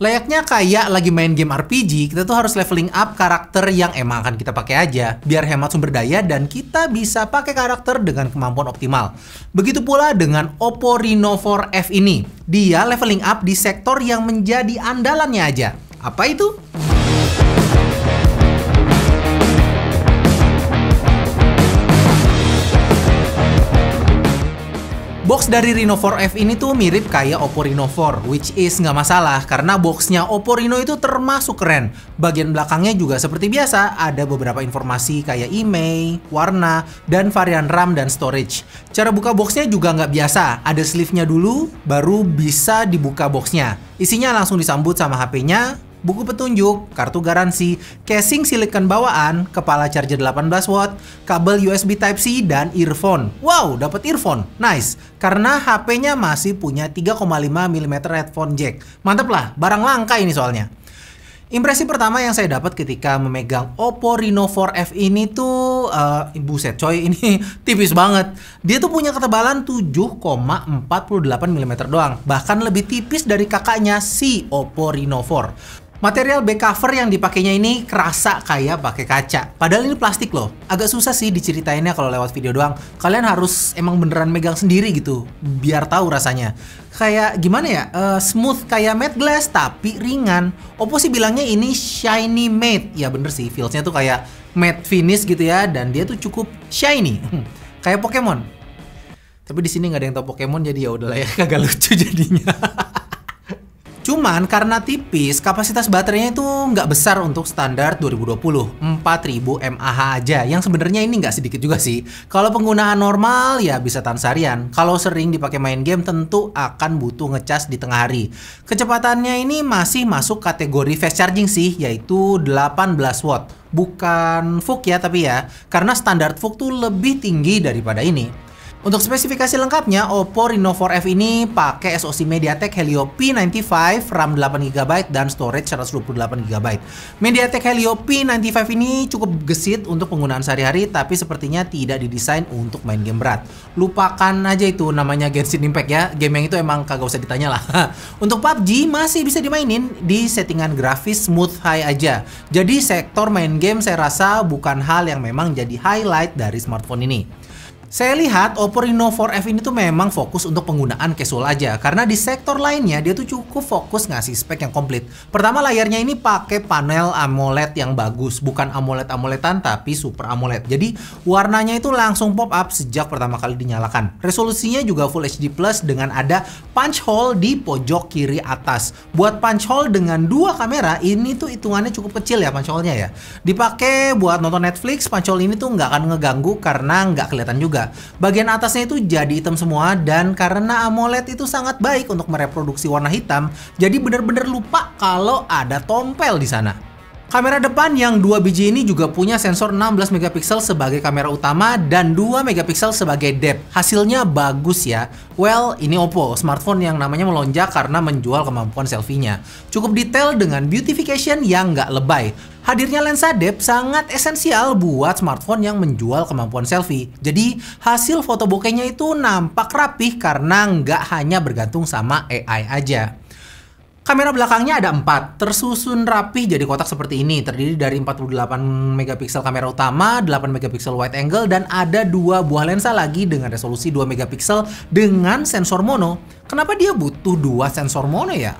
Layaknya kayak lagi main game RPG, kita tuh harus leveling up karakter yang emang akan kita pakai aja, biar hemat sumber daya dan kita bisa pakai karakter dengan kemampuan optimal. Begitu pula dengan OPPO Reno4 F ini, dia leveling up di sektor yang menjadi andalannya aja. Apa itu? Box dari Reno4 F ini tuh mirip kayak OPPO Reno4, which is nggak masalah karena boxnya OPPO Reno itu termasuk keren. Bagian belakangnya juga seperti biasa, ada beberapa informasi kayak IMEI, warna, dan varian RAM dan storage. Cara buka boxnya juga nggak biasa, ada sleeve-nya dulu, baru bisa dibuka boxnya. Isinya langsung disambut sama HP-nya, buku petunjuk, kartu garansi, casing silikon bawaan, kepala charger 18 watt, kabel USB Type-C, dan earphone. Wow, dapat earphone, nice. Karena HP-nya masih punya 3,5 mm headphone jack. Mantep lah, barang langka ini soalnya. Impresi pertama yang saya dapat ketika memegang OPPO Reno4 F ini tuh, buset coy, ini tipis banget. Dia tuh punya ketebalan 7,48 mm doang, bahkan lebih tipis dari kakaknya si OPPO Reno4. Material back cover yang dipakainya ini kerasa kayak pakai kaca. Padahal ini plastik loh. Agak susah sih diceritainnya kalau lewat video doang. Kalian harus emang beneran megang sendiri gitu, biar tahu rasanya. Kayak gimana ya? Smooth kayak matte glass tapi ringan. OPPO sih bilangnya ini shiny matte. Ya bener sih, feelsnya tuh kayak matte finish gitu ya. Dan dia tuh cukup shiny, kayak Pokemon. Tapi di sini nggak ada yang tahu Pokemon, jadi ya udahlah ya, kagak lucu jadinya. Cuman karena tipis, kapasitas baterainya itu nggak besar untuk standar 2020, 4000 mAh aja, yang sebenarnya ini nggak sedikit juga sih. Kalau penggunaan normal ya bisa tahan seharian, kalau sering dipakai main game tentu akan butuh ngecas di tengah hari. Kecepatannya ini masih masuk kategori fast charging sih, yaitu 18 watt. Bukan FOOC ya tapi ya, karena standar FOOC tuh lebih tinggi daripada ini. Untuk spesifikasi lengkapnya, OPPO Reno4 F ini pakai SoC Mediatek Helio P95, RAM 8GB, dan storage 128GB. Mediatek Helio P95 ini cukup gesit untuk penggunaan sehari-hari, tapi sepertinya tidak didesain untuk main game berat. Lupakan aja itu namanya Genshin Impact ya, game yang itu emang kagak usah ditanya lah. Untuk PUBG masih bisa dimainin di settingan grafis smooth high aja. Jadi sektor main game saya rasa bukan hal yang memang jadi highlight dari smartphone ini. Saya lihat OPPO Reno4 F ini tuh memang fokus untuk penggunaan casual aja, karena di sektor lainnya dia tuh cukup fokus ngasih spek yang komplit. Pertama, layarnya ini pakai panel AMOLED yang bagus, bukan AMOLED-AMOLEDan tapi Super AMOLED. Jadi warnanya itu langsung pop up sejak pertama kali dinyalakan. Resolusinya juga Full HD Plus dengan ada punch hole di pojok kiri atas. Buat punch hole dengan dua kamera ini tuh hitungannya cukup kecil ya punch hole-nya ya. Dipakai buat nonton Netflix, punch hole ini tuh nggak akan ngeganggu karena nggak kelihatan juga. Bagian atasnya itu jadi hitam semua, dan karena AMOLED itu sangat baik untuk mereproduksi warna hitam, jadi bener-bener lupa kalau ada tompel di sana. Kamera depan yang 2 biji ini juga punya sensor 16 MP sebagai kamera utama dan 2 MP sebagai depth. Hasilnya bagus ya. Well, ini OPPO, smartphone yang namanya melonjak karena menjual kemampuan selfie-nya. Cukup detail dengan beautification yang nggak lebay. Hadirnya lensa depth sangat esensial buat smartphone yang menjual kemampuan selfie. Jadi hasil foto bokehnya itu nampak rapih karena nggak hanya bergantung sama AI aja. Kamera belakangnya ada 4, tersusun rapih jadi kotak seperti ini. Terdiri dari 48 MP kamera utama, 8 MP wide angle, dan ada 2 buah lensa lagi dengan resolusi 2 MP dengan sensor mono. Kenapa dia butuh 2 sensor mono ya?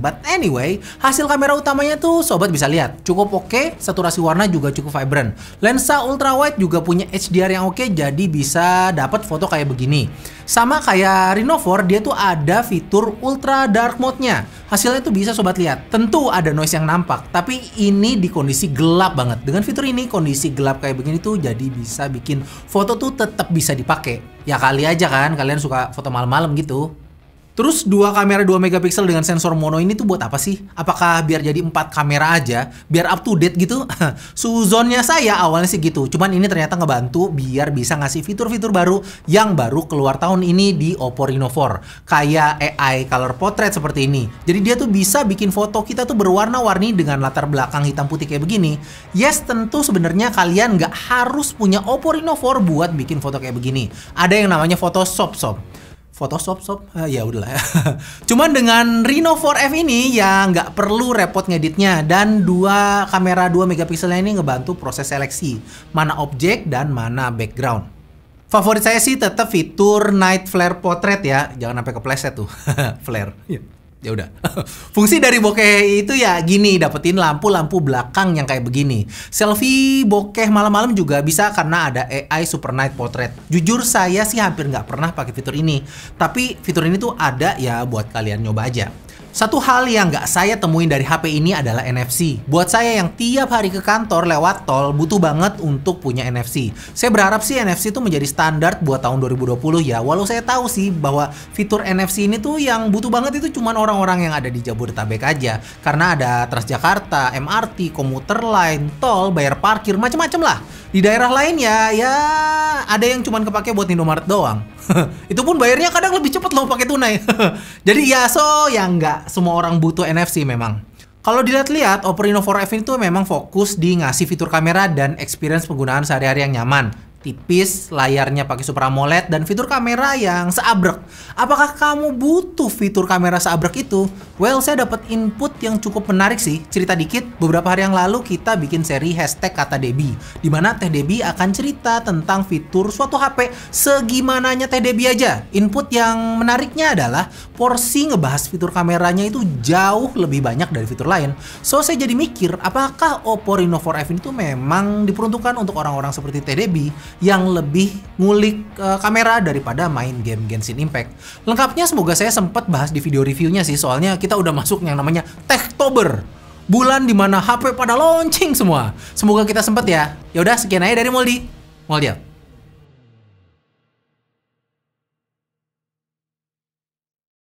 But anyway, hasil kamera utamanya tuh sobat bisa lihat, cukup oke, saturasi warna juga cukup vibrant. Lensa ultrawide juga punya HDR yang oke, jadi bisa dapat foto kayak begini. Sama kayak Reno4, dia tuh ada fitur ultra dark mode-nya. Hasilnya tuh bisa sobat lihat. Tentu ada noise yang nampak, tapi ini di kondisi gelap banget. Dengan fitur ini, kondisi gelap kayak begini tuh jadi bisa bikin foto tuh tetap bisa dipakai. Ya kali aja kan, kalian suka foto malam-malam gitu. Terus 2 kamera 2 MP dengan sensor mono ini tuh buat apa sih? Apakah biar jadi 4 kamera aja? Biar up to date gitu? Suzonnya saya awalnya sih gitu. Cuman ini ternyata ngebantu biar bisa ngasih fitur-fitur baru yang baru keluar tahun ini di OPPO Reno4. Kayak AI color portrait seperti ini. Jadi dia tuh bisa bikin foto kita tuh berwarna-warni dengan latar belakang hitam putih kayak begini. Yes, tentu sebenarnya kalian nggak harus punya OPPO Reno4 buat bikin foto kayak begini. Ada yang namanya Photoshop. Photoshop, ya udahlah. Cuman dengan Reno 4F ini ya nggak perlu repot ngeditnya, dan dua kamera 2 megapikselnya ini ngebantu proses seleksi mana objek dan mana background. Favorit saya sih tetap fitur night flare portrait ya, jangan sampai kepleset tuh. Flare. Ya udah. Fungsi dari bokeh itu ya gini, dapetin lampu-lampu belakang yang kayak begini. Selfie bokeh malam-malam juga bisa karena ada AI Super Night Portrait. Jujur saya sih hampir nggak pernah pakai fitur ini, tapi fitur ini tuh ada ya buat kalian nyoba aja. Satu hal yang nggak saya temuin dari HP ini adalah NFC. Buat saya yang tiap hari ke kantor lewat tol, butuh banget untuk punya NFC. Saya berharap sih NFC itu menjadi standar buat tahun 2020 ya. Walau saya tahu sih bahwa fitur NFC ini tuh yang butuh banget itu cuman orang-orang yang ada di Jabodetabek aja. Karena ada Transjakarta, MRT, komuter lain, tol, bayar parkir, macem-macem lah. Di daerah lain ya ada yang cuman kepake buat Indomaret doang. Itu pun bayarnya kadang lebih cepet loh pakai tunai. Jadi ya yang nggak semua orang butuh NFC memang. Kalau dilihat-lihat, OPPO Reno 4 F ini tuh memang fokus di ngasih fitur kamera dan experience penggunaan sehari-hari yang nyaman. Tipis, layarnya pakai Super AMOLED, dan fitur kamera yang seabrek. Apakah kamu butuh fitur kamera seabrek itu? Well, saya dapat input yang cukup menarik sih. Cerita dikit, beberapa hari yang lalu kita bikin seri hashtag kata Debi, dimana Teh Debi akan cerita tentang fitur suatu HP segimananya Teh Debi aja. Input yang menariknya adalah porsi ngebahas fitur kameranya itu jauh lebih banyak dari fitur lain. So, saya jadi mikir, apakah OPPO Reno 4 F ini tuh memang diperuntukkan untuk orang-orang seperti Teh Debi yang lebih ngulik kamera daripada main game Genshin Impact. Lengkapnya semoga saya sempat bahas di video reviewnya sih, soalnya kita udah masuk yang namanya Techtober, bulan dimana HP pada launching semua. Semoga kita sempat ya. Yaudah, sekian aja dari Moldi. Moldi out.